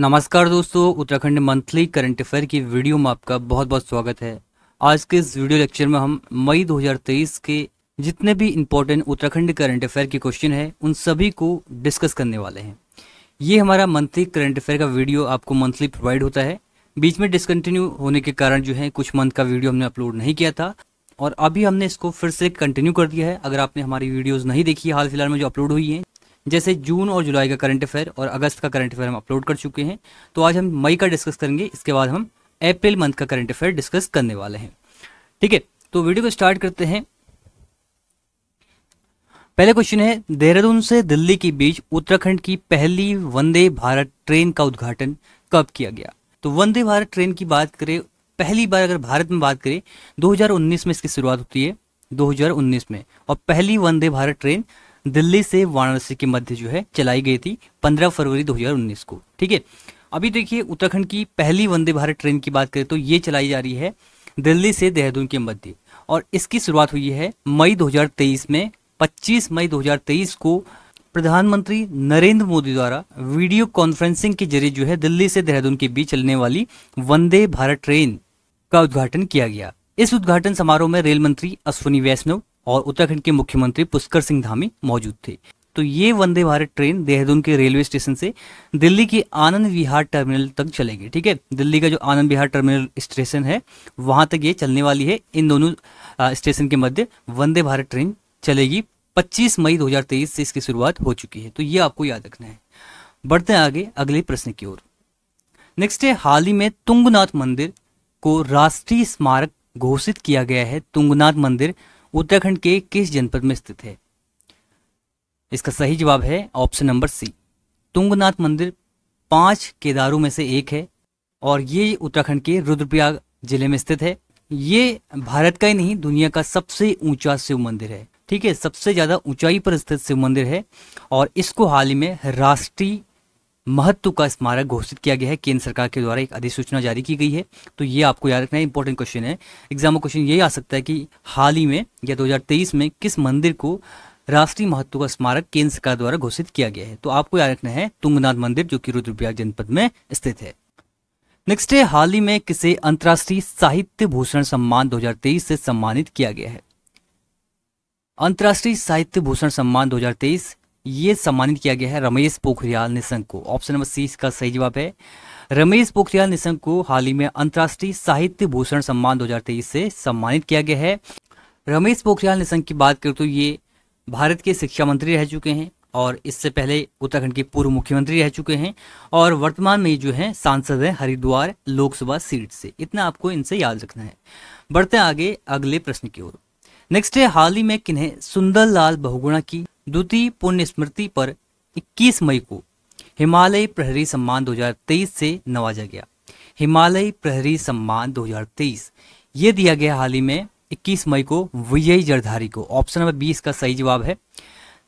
नमस्कार दोस्तों, Uttarakhand monthly current affair की वीडियो में आपका बहुत बहुत स्वागत है। आज के इस वीडियो लेक्चर में हम मई 2023 के जितने भी इम्पोर्टेंट उत्तराखंड करंट अफेयर के क्वेश्चन हैं उन सभी को डिस्कस करने वाले हैं। ये हमारा मंथली करंट अफेयर का वीडियो आपको मंथली प्रोवाइड होता है। बीच में डिसकंटिन्यू होने के कारण जो है कुछ मंथ का वीडियो हमने अपलोड नहीं किया था और अभी हमने इसको फिर से कंटिन्यू कर दिया है। अगर आपने हमारी वीडियोज़ नहीं देखी हाल फिलहाल में जो अपलोड हुई है, जैसे जून और जुलाई का करंट अफेयर और अगस्त का करंट अफेयर हम अपलोड कर चुके हैं, तो आज हम मई का डिस्कस करेंगे। इसके बाद हम अप्रैल मंथ का करंट अफेयर डिस्कस करने वाले हैं। ठीक है, तो वीडियो को स्टार्ट करते हैं। पहले क्वेश्चन है, देहरादून से दिल्ली के बीच उत्तराखंड की पहली वंदे भारत ट्रेन का उद्घाटन कब किया गया? तो वंदे भारत ट्रेन की बात करें, पहली बार अगर भारत में बात करें 2019 में इसकी शुरुआत होती है 2019 में, और पहली वंदे भारत ट्रेन दिल्ली से वाराणसी के मध्य जो है चलाई गई थी 15 फरवरी 2019 को। ठीक है, अभी देखिए उत्तराखंड की पहली वंदे भारत ट्रेन की बात करें तो ये चलाई जा रही है दिल्ली से देहरादून के मध्य, और इसकी शुरुआत हुई है मई 2023 में। 25 मई 2023 को प्रधानमंत्री नरेंद्र मोदी द्वारा वीडियो कॉन्फ्रेंसिंग के जरिए जो है दिल्ली से देहरादून के बीच चलने वाली वंदे भारत ट्रेन का उद्घाटन किया गया। इस उद्घाटन समारोह में रेल मंत्री अश्विनी वैष्णव और उत्तराखंड के मुख्यमंत्री पुष्कर सिंह धामी मौजूद थे। तो ये वंदे भारत ट्रेन देहरादून के रेलवे स्टेशन से दिल्ली के आनंद विहार टर्मिनल तक चलेगी। ठीक है, दिल्ली का जो आनंद विहार टर्मिनल स्टेशन है वहां तक ये चलने वाली है। इन दोनों स्टेशन के मध्य वंदे भारत ट्रेन चलेगी। 25 मई 2023 से इसकी शुरुआत हो चुकी है, तो ये आपको याद रखना है। बढ़ते हैं आगे अगले प्रश्न की ओर। नेक्स्ट है, हाल ही में तुंगनाथ मंदिर को राष्ट्रीय स्मारक घोषित किया गया है। तुंगनाथ मंदिर उत्तराखंड के किस जनपद में स्थित है? इसका सही जवाब है ऑप्शन नंबर सी। तुंगनाथ मंदिर 5 केदारों में से एक है और ये उत्तराखंड के रुद्रप्रयाग जिले में स्थित है। ये भारत का ही नहीं दुनिया का सबसे ऊंचा शिव मंदिर है। ठीक है, सबसे ज्यादा ऊंचाई पर स्थित शिव मंदिर है और इसको हाल ही में राष्ट्रीय महत्व का स्मारक घोषित किया गया है। केंद्र सरकार के द्वारा एक अधिसूचना जारी की गई है। तो ये आपको याद रखना है, इंपॉर्टेंट क्वेश्चन है। एग्जाम में क्वेश्चन ये आ सकता है कि हाल ही में या 2023 में किस मंदिर को राष्ट्रीय महत्व का स्मारक केंद्र सरकार द्वारा घोषित किया गया है। तो आपको याद रखना है तुंगनाथ मंदिर जो कि रुद्रप्रयाग जनपद में स्थित है। नेक्स्ट है, हाल ही में किसे अंतर्राष्ट्रीय साहित्य भूषण सम्मान 2023 से सम्मानित किया गया है? अंतर्राष्ट्रीय साहित्य भूषण सम्मान 2023 ये सम्मानित किया गया है रमेश पोखरियाल निशंक को। ऑप्शन नंबर सी इसका सही जवाब है। रमेश पोखरियाल निशंक को हाल ही में अंतर्राष्ट्रीय साहित्य भूषण सम्मान 2023 से सम्मानित किया गया है। रमेश पोखरियाल निशंक की बात करें तो ये भारत के शिक्षा मंत्री रह चुके हैं और इससे पहले उत्तराखंड के पूर्व मुख्यमंत्री रह चुके हैं और वर्तमान में जो है सांसद हैं हरिद्वार लोकसभा सीट से। इतना आपको इनसे याद रखना है। बढ़ते आगे अगले प्रश्न की ओर। नेक्स्ट है, हाल ही में किन्हें सुंदरलाल बहुगुणा की द्वितीय पुण्य स्मृति पर 21 मई को हिमालय प्रहरी सम्मान 2023 से नवाजा गया? हिमालय प्रहरी सम्मान 2023 ये दिया गया हाल ही में 21 मई को विजय जरधारी को। ऑप्शन नंबर 20 का सही जवाब है।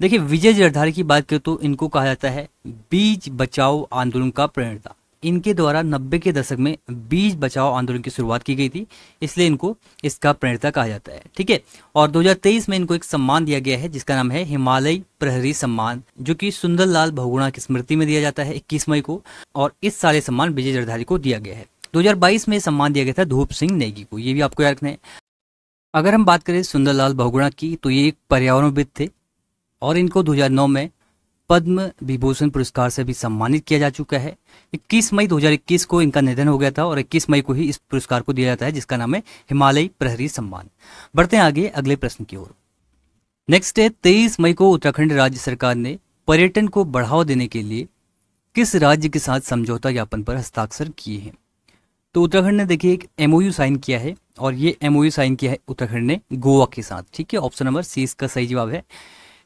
देखिए विजय जरधारी की बात करें तो इनको कहा जाता है बीज बचाओ आंदोलन का प्रेरणा। इनके द्वारा 90 के दशक में बीज बचाओ आंदोलन की शुरुआत की गई थी, इसलिए इनको इसका प्रणेता कहा जाता है। ठीक है, और 2023 में इनको एक सम्मान दिया गया है जिसका नाम है हिमालय प्रहरी सम्मान, जो कि सुंदरलाल बहुगुणा की स्मृति में दिया जाता है 21 मई को, और इस सारे सम्मान विजय जरधारी को दिया गया है। 2022 में सम्मान दिया गया था धूप सिंह नेगी को। ये भी आपको याद रखना है। अगर हम बात करें सुंदरलाल बहुगुणा की तो ये एक पर्यावरणविद थे और इनको 2009 में पद्म विभूषण पुरस्कार से भी सम्मानित किया जा चुका है। 21 मई 2021 को इनका निधन हो गया था और 21 मई को ही इस पुरस्कार को दिया जाता है जिसका नाम है हिमालय प्रहरी सम्मान। बढ़ते हैं आगे अगले प्रश्न की ओर। नेक्स्ट है, 23 मई को उत्तराखंड राज्य सरकार ने पर्यटन को बढ़ावा देने के लिए किस राज्य के साथ समझौता ज्ञापन पर हस्ताक्षर किए हैं? तो उत्तराखंड ने देखिए एक MOU साइन किया है और ये MOU साइन किया है उत्तराखंड ने गोवा के साथ। ठीक है, ऑप्शन नंबर सी इसका सही जवाब है।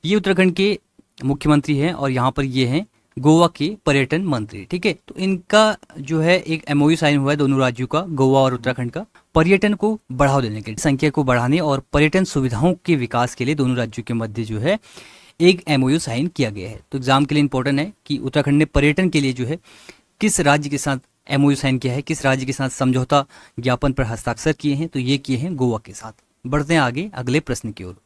ये उत्तराखंड के मुख्यमंत्री हैं और यहाँ पर ये हैं गोवा के पर्यटन मंत्री। ठीक है, तो इनका जो है एक MOU साइन हुआ है दोनों राज्यों का, गोवा और उत्तराखंड का, पर्यटन को बढ़ावा देने के लिए, संख्या को बढ़ाने और पर्यटन सुविधाओं के विकास के लिए दोनों राज्यों के मध्य जो है एक MOU साइन किया गया है। तो एग्जाम के लिए इंपॉर्टेंट है कि उत्तराखंड ने पर्यटन के लिए जो है किस राज्य के साथ MOU साइन किया है, किस राज्य के साथ समझौता ज्ञापन पर हस्ताक्षर किए हैं, तो ये किए हैं गोवा के साथ। बढ़ते हैं आगे अगले प्रश्न की ओर।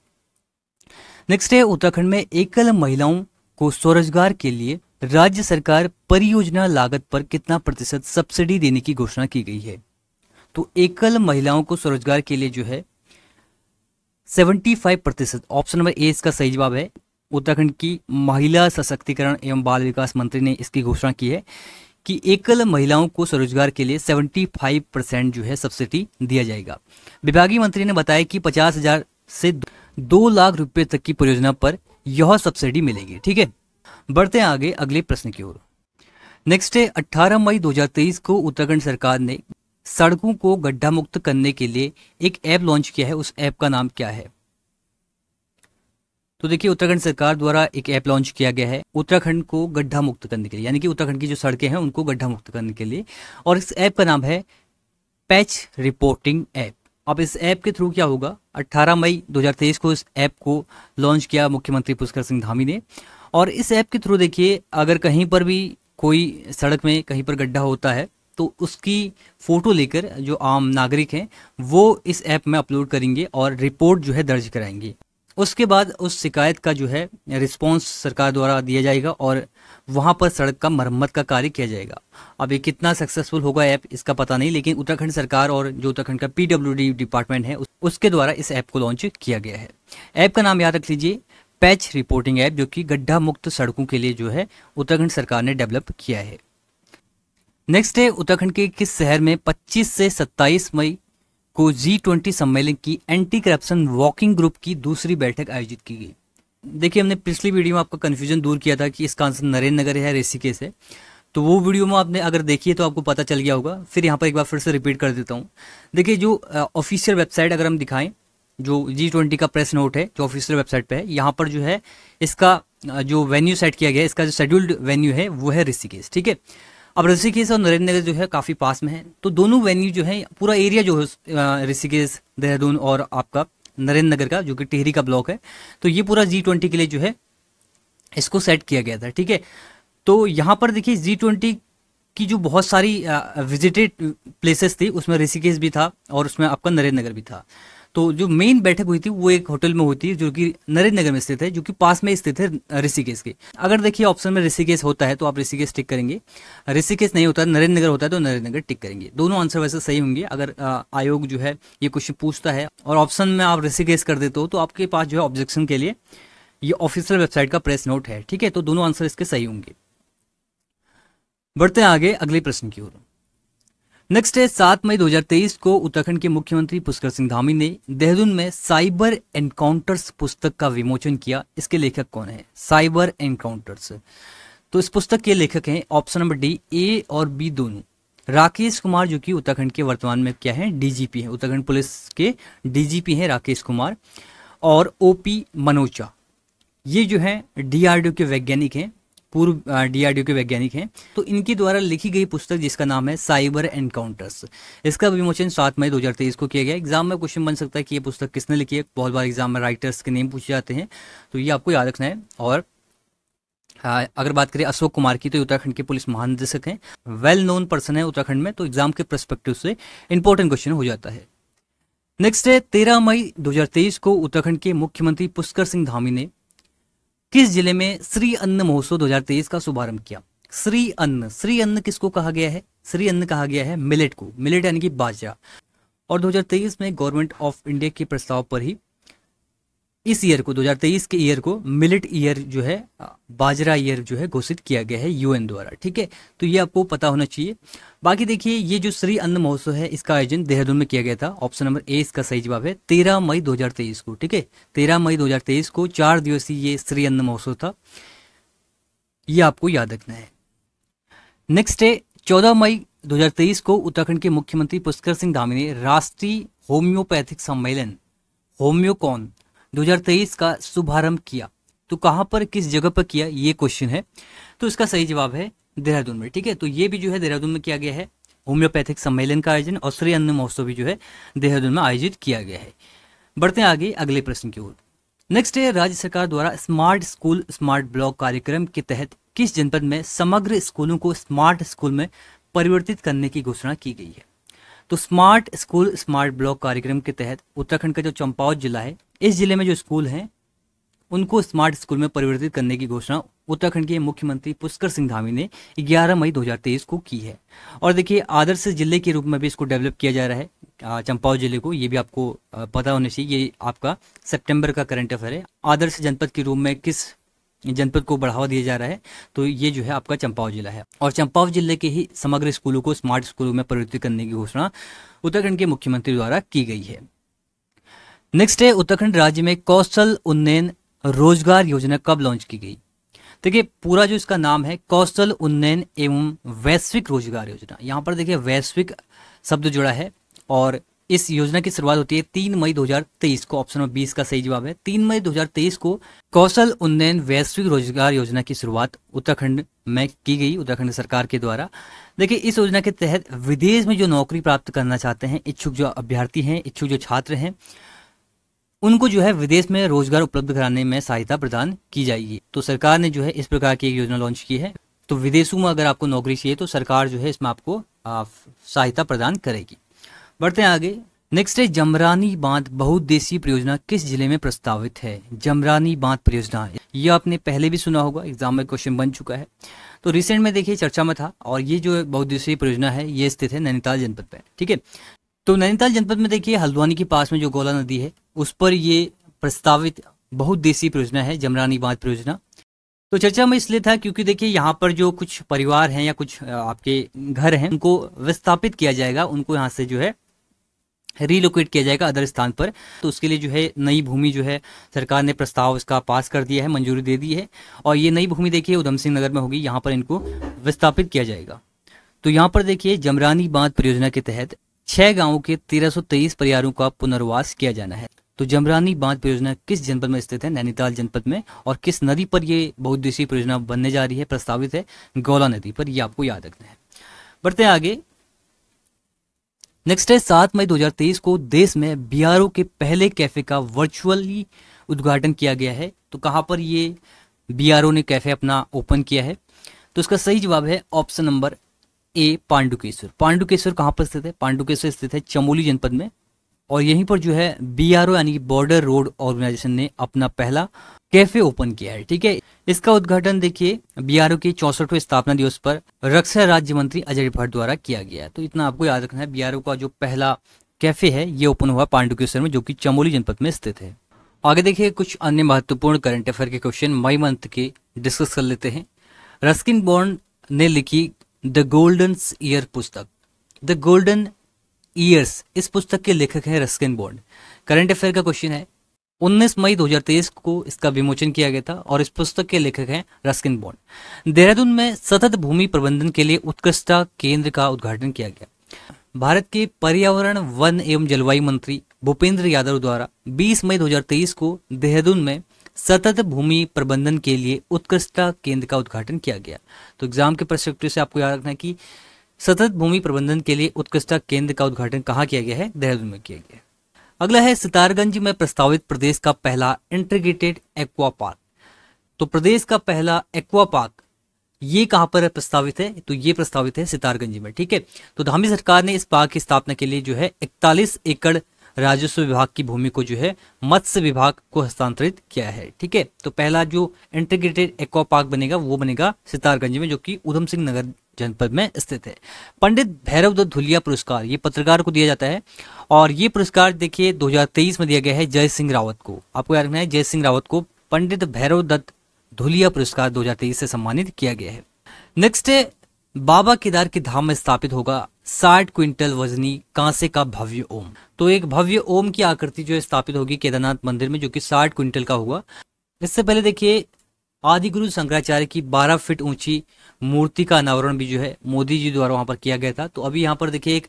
नेक्स्ट है, उत्तराखंड में एकल महिलाओं को स्वरोजगार के लिए राज्य सरकार परियोजना लागत पर कितना प्रतिशत सब्सिडी देने की घोषणा की गई है। तो एकल महिलाओं को स्वरोजगार के लिए जो है 75%, ऑप्शन नंबर ए इसका सही जवाब है। उत्तराखंड की महिला सशक्तिकरण एवं बाल विकास मंत्री ने इसकी घोषणा की है कि एकल महिलाओं को स्वरोजगार के लिए 75% जो है सब्सिडी दिया जाएगा। विभागीय मंत्री ने बताया कि 50,000 से 2 लाख रुपए तक की परियोजना पर यह सब्सिडी मिलेगी। ठीक है, बढ़ते हैं आगे अगले प्रश्न की ओर। नेक्स्ट है 18 मई 2023 को उत्तराखंड सरकार ने सड़कों को गड्ढा मुक्त करने के लिए एक ऐप लॉन्च किया है, उस ऐप का नाम क्या है। तो देखिए, उत्तराखंड सरकार द्वारा एक ऐप लॉन्च किया गया है उत्तराखंड को गड्ढा मुक्त करने के लिए, यानी कि उत्तराखंड की जो सड़कें हैं उनको गड्ढा मुक्त करने के लिए, और इस ऐप का नाम है पैच रिपोर्टिंग ऐप। अब इस ऐप के थ्रू क्या होगा, 18 मई 2023 को इस ऐप को लॉन्च किया मुख्यमंत्री पुष्कर सिंह धामी ने, और इस ऐप के थ्रू देखिए अगर कहीं पर भी कोई सड़क में कहीं पर गड्ढा होता है तो उसकी फ़ोटो लेकर जो आम नागरिक हैं वो इस ऐप में अपलोड करेंगे और रिपोर्ट जो है दर्ज कराएंगे। उसके बाद उस शिकायत का जो है रिस्पांस सरकार द्वारा दिया जाएगा और वहाँ पर सड़क का मरम्मत का कार्य किया जाएगा। अब ये कितना सक्सेसफुल होगा ऐप, इसका पता नहीं, लेकिन उत्तराखंड सरकार और जो उत्तराखंड का PWD डिपार्टमेंट है उसके द्वारा इस ऐप को लॉन्च किया गया है। ऐप का नाम याद रख लीजिए, पैच रिपोर्टिंग ऐप, जो कि गड्ढा मुक्त सड़कों के लिए जो है उत्तराखंड सरकार ने डेवलप किया है। नेक्स्ट है, उत्तराखंड के किस शहर में 25 से 27 मई को G20 सम्मेलन की एंटी करप्शन वॉकिंग ग्रुप की दूसरी बैठक आयोजित की गई। देखिए, हमने पिछली वीडियो में आपका कन्फ्यूजन दूर किया था कि इसका आंसर नरेंद्र नगर है, ऋषिकेश है, तो वो वीडियो में आपने अगर देखिए तो आपको पता चल गया होगा। फिर यहाँ पर एक बार फिर से रिपीट कर देता हूँ। देखिए, जो ऑफिशियल वेबसाइट अगर हम दिखाएं, जो G20 का प्रेस नोट है जो ऑफिशियल वेबसाइट पर है, यहाँ पर जो है इसका जो वेन्यू सेट किया गया है, इसका जो शेड्यूल्ड वेन्यू है वो है ऋषिकेश। ठीक है, अब ऋषिकेश और नरेंद्र नगर जो है काफ़ी पास में है, तो दोनों वेन्यू जो है पूरा एरिया जो है ऋषिकेश, देहरादून और आपका नरेंद्र नगर का जो कि टिहरी का ब्लॉक है, तो ये पूरा G20 के लिए जो है इसको सेट किया गया था। ठीक है, तो यहाँ पर देखिए G20 की जो बहुत सारी विजिटेड प्लेसेस थी उसमें ऋषिकेश भी था और उसमें आपका नरेंद्र नगर भी था। तो जो मेन बैठक हुई थी वो एक होटल में हुई थी जो कि नरेंद्र नगर में स्थित है, जो कि पास में स्थित है ऋषिकेश के। अगर देखिए ऑप्शन में ऋषिकेश होता है तो आप ऋषिकेश टिक करेंगे, ऋषिकेश नहीं होता है नरेंद्र नगर होता है तो नरेंद्र नगर टिक करेंगे। दोनों आंसर वैसे सही होंगे। अगर आयोग जो है ये क्वेश्चन पूछता है और ऑप्शन में आप ऋषिकेश कर देते हो तो आपके पास जो है ऑब्जेक्शन के लिए ये ऑफिशियल वेबसाइट का प्रेस नोट है। ठीक है, तो दोनों आंसर इसके सही होंगे। बढ़ते हैं आगे अगले प्रश्न की ओर। नेक्स्ट है, 7 मई 2023 को उत्तराखंड के मुख्यमंत्री पुष्कर सिंह धामी ने देहरादून में साइबर एनकाउंटर्स पुस्तक का विमोचन किया। इसके लेखक कौन है? साइबर एनकाउंटर्स, तो इस पुस्तक के लेखक हैं ऑप्शन नंबर डी, ए और बी दोनों, राकेश कुमार, जो कि उत्तराखंड के वर्तमान में क्या है, DGP हैं, उत्तराखंड पुलिस के DGP हैं राकेश कुमार, और OP मनोचा, ये जो है DRDO के वैज्ञानिक हैं, पूर्व DRDO के वैज्ञानिक हैं। तो इनके द्वारा लिखी गई पुस्तक जिसका नाम है साइबर एनकाउंटर्स, इसका विमोचन 7 मई 2023 को किया गया। एग्जाम में क्वेश्चन बन सकता है कि ये पुस्तक किसने लिखी है, बहुत बार एग्जाम में राइटर्स के नेम पूछे जाते हैं, तो ये आपको याद रखना है। और अगर बात करें अशोक कुमार की तो उत्तराखंड के पुलिस महानिदेशक हैं, वेल नोन पर्सन है उत्तराखंड में, तो एग्जाम के परस्पेक्टिव से इंपॉर्टेंट क्वेश्चन हो जाता है। नेक्स्ट है, 13 मई 2023 को उत्तराखंड के मुख्यमंत्री पुष्कर सिंह धामी ने किस जिले में श्री अन्न महोत्सव 2023 का शुभारंभ किया। श्री अन्न किसको कहा गया है? श्री अन्न कहा गया है मिलेट को, मिलेट यानी कि बाजरा। और 2023 में गवर्नमेंट ऑफ इंडिया के प्रस्ताव पर ही इस ईयर को 2023 के ईयर को मिलेट ईयर जो है, बाजरा ईयर जो है घोषित किया गया है UN द्वारा। ठीक है, तो ये आपको पता होना चाहिए। बाकी देखिए, ये जो श्री अन्न महोत्सव है इसका आयोजन देहरादून में किया गया था, ऑप्शन नंबर ए इसका सही जवाब है, 13 मई 2023 को। ठीक है, 13 मई 2023 को 4 दिवसीय ये श्री अन्न महोत्सव था, ये आपको याद रखना है। नेक्स्ट है, 14 मई 2023 को उत्तराखंड के मुख्यमंत्री पुष्कर सिंह धामी ने राष्ट्रीय होम्योपैथिक सम्मेलन होम्योकॉन 2023 का शुभारंभ किया। तो कहाँ पर, किस जगह पर किया, ये क्वेश्चन है, तो इसका सही जवाब है देहरादून में। ठीक है, तो ये भी जो है देहरादून में किया गया है होम्योपैथिक सम्मेलन का आयोजन, और श्री अन्न महोत्सव भी जो है देहरादून में आयोजित किया गया है। बढ़ते हैं आगे अगले प्रश्न की ओर। नेक्स्ट है, राज्य सरकार द्वारा स्मार्ट स्कूल स्मार्ट ब्लॉक कार्यक्रम के तहत किस जनपद में समग्र स्कूलों को स्मार्ट स्कूल में परिवर्तित करने की घोषणा की गई है। तो स्मार्ट स्कूल स्मार्ट ब्लॉक कार्यक्रम के तहत उत्तराखंड का जो चंपावत जिला है, इस जिले में जो स्कूल हैं उनको स्मार्ट स्कूल में परिवर्तित करने की घोषणा उत्तराखंड के मुख्यमंत्री पुष्कर सिंह धामी ने 11 मई 2023 को की है। और देखिए आदर्श जिले के रूप में भी इसको डेवलप किया जा रहा है चंपावत जिले को, ये भी आपको पता होना चाहिए। ये आपका सितंबर का करंट अफेयर है। आदर्श जनपद के रूप में किस जनपद को बढ़ावा दिया जा रहा है, तो ये जो है आपका चंपावत जिला है। और चंपावत जिले के ही समग्र स्कूलों को स्मार्ट स्कूलों में परिवर्तित करने की घोषणा उत्तराखंड के मुख्यमंत्री द्वारा की गई है। नेक्स्ट है उत्तराखंड राज्य में कौशल उन्नयन रोजगार योजना कब लॉन्च की गई। देखिए पूरा जो इसका नाम है कौशल उन्नयन एवं वैश्विक रोजगार योजना। यहाँ पर देखिए वैश्विक शब्द जुड़ा है और इस योजना की शुरुआत होती है 3 मई 2023 को। ऑप्शन नंबर 20 का सही जवाब है 3 मई 2023 को कौशल उन्नयन वैश्विक रोजगार योजना की शुरुआत उत्तराखंड में की गई उत्तराखंड सरकार के द्वारा। देखिए इस योजना के तहत विदेश में जो नौकरी प्राप्त करना चाहते हैं इच्छुक जो अभ्यर्थी हैं, इच्छुक जो छात्र हैं, उनको जो है विदेश में रोजगार उपलब्ध कराने में सहायता प्रदान की जाएगी। तो सरकार ने जो है इस प्रकार की एक योजना लॉन्च की है। तो विदेशों में अगर आपको नौकरी चाहिए तो सरकार जो है इसमें आपको सहायता प्रदान करेगी। बढ़ते हैं आगे। नेक्स्ट है जमरानी बांध बहुउद्देशीय परियोजना किस जिले में प्रस्तावित है। जमरानी बांध परियोजना यह आपने पहले भी सुना होगा, एग्जाम में क्वेश्चन बन चुका है। तो रिसेंट में देखिए चर्चा में था। और ये जो बहुउद्देशीय परियोजना है ये स्थित है नैनीताल जनपद में, ठीक है। तो नैनीताल जनपद में देखिए हल्द्वानी के पास में जो गोला नदी है उस पर ये प्रस्तावित बहुउद्देशीय परियोजना है जमरानी बांध परियोजना। तो चर्चा में इसलिए था क्योंकि देखिए यहाँ पर जो कुछ परिवार हैं या कुछ आपके घर हैं उनको विस्थापित किया जाएगा, उनको यहाँ से जो है रीलोकेट किया जाएगा अदर स्थान पर। तो उसके लिए जो है नई भूमि जो है सरकार ने प्रस्ताव इसका पास कर दिया है, मंजूरी दे दी है। और ये नई भूमि देखिए उधम सिंह नगर में होगी, यहाँ पर इनको विस्थापित किया जाएगा। तो यहाँ पर देखिए जमरानी बांध परियोजना के तहत 6 गांवों के 1323 परिवारों का पुनर्वास किया जाना है। तो जमरानी बांध परियोजना किस जनपद में स्थित है, नैनीताल जनपद में। और किस नदी पर यह बहुउद्देशीय परियोजना बनने जा रही है, प्रस्तावित है गौला नदी पर, यह आपको याद रखना है। बढ़ते हैं आगे। नेक्स्ट है 7 मई 2023 को देश में बीआरओ के पहले कैफे का वर्चुअली उद्घाटन किया गया है। तो कहाँ पर ये बीआरओ ने कैफे अपना ओपन किया है, तो इसका सही जवाब है option number A Pandukeshwar. Pandukeshwar कहाँ पर स्थित है, पांडुकेश्वर स्थित है चमोली जनपद में। और यहीं पर जो है बीआरओ यानी बॉर्डर रोड ऑर्गेनाइजेशन ने अपना पहला कैफे ओपन किया है, ठीक है। इसका उद्घाटन देखिए बीआरओ के 64वें स्थापना दिवस पर रक्षा राज्य मंत्री अजय भट्ट द्वारा किया गया। तो इतना आपको याद रखना है, बीआरओ का जो पहला कैफे है ये ओपन हुआ पांडुकेश्वर में, जो कि चमोली जनपद में स्थित है। आगे देखिए कुछ अन्य महत्वपूर्ण करंट अफेयर के क्वेश्चन मई मंथ के डिस्कस कर लेते हैं। रस्किन बॉन्ड ने लिखी द गोल्डन ईयर पुस्तक। द गोल्डन ईयर्स इस पुस्तक के लेखक हैं रस्किन बॉन्ड। करंट अफेयर का क्वेश्चन है 19 मई 2023 को इसका विमोचन किया गया था और इस पुस्तक के लेखक हैं रस्किन बॉन्ड। देहरादून में सतत भूमि प्रबंधन के लिए उत्कृष्टता केंद्र का उद्घाटन किया गया। भारत के पर्यावरण वन एवं जलवायु मंत्री भूपेंद्र यादव द्वारा 20 मई 2023 को देहरादून में सतत भूमि प्रबंधन के लिए उत्कृष्टता केंद्र का उद्घाटन किया गया। तो एग्जाम के पर्सपेक्टिव से आपको याद रखना है कि सतत भूमि प्रबंधन के लिए उत्कृष्टता केंद्र का उद्घाटन कहाँ किया गया है, देहरादून में किया गया। अगला है सितारगंज में प्रस्तावित प्रदेश का पहला इंटीग्रेटेड एक्वा पार्क। तो प्रदेश का पहला एक्वा पार्क ये कहाँ पर प्रस्तावित है, तो ये प्रस्तावित है सितारगंज में, ठीक है। तो धामी सरकार ने इस पार्क की स्थापना के लिए जो है 41 एकड़ राजस्व विभाग की भूमि को जो है मत्स्य विभाग को हस्तांतरित किया है, ठीक है। तो पहला जो इंटीग्रेटेड एक्वा पार्क बनेगा वो बनेगा सितारगंज में, जो कि उधम सिंह नगर जनपद में स्थित है। पंडित भैरव दत्त धुलिया पुरस्कार ये पत्रकार को दिया जाता है। और ये पुरस्कार देखिए 2023 में दिया गया है जय सिंह रावत को। आपको याद रखना है जय सिंह रावत को पंडित भैरव दत्त धुलिया पुरस्कार 2023 से सम्मानित किया गया है। नेक्स्ट है बाबा केदार के धाम में स्थापित होगा 60 क्विंटल वजनी कांसे का भव्य ओम। तो एक भव्य ओम की आकृति जो है स्थापित होगी केदारनाथ मंदिर में, जो कि 60 क्विंटल का होगा। इससे पहले देखिए आदि गुरु शंकराचार्य की 12 फीट ऊंची मूर्ति का अनावरण भी जो है मोदी जी द्वारा वहां पर किया गया था। तो अभी यहाँ पर देखिए एक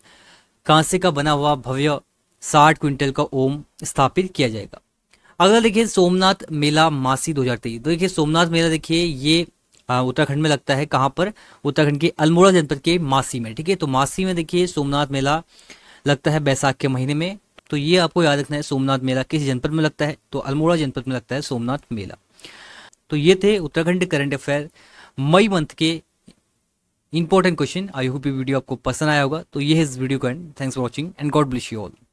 कांसे का बना हुआ भव्य 60 क्विंटल का ओम स्थापित किया जाएगा। अगला देखिए सोमनाथ मेला मासी 2023। देखिए सोमनाथ मेला देखिए ये उत्तराखंड में लगता है, कहाँ पर, उत्तराखंड के अल्मोड़ा जनपद के मासी में, ठीक है। तो मासी में देखिए सोमनाथ मेला लगता है बैसाख के महीने में। तो ये आपको याद रखना है सोमनाथ मेला किस जनपद में लगता है, तो अल्मोड़ा जनपद में लगता है सोमनाथ मेला। तो ये थे उत्तराखंड करंट अफेयर मई मंथ के इंपॉर्टेंट क्वेश्चन। आई होप ये वीडियो आपको पसंद आया होगा। तो ये है इस वीडियो का end. Thanks for watching and God bless you all.